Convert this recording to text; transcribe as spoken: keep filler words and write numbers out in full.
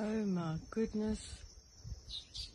Oh my goodness.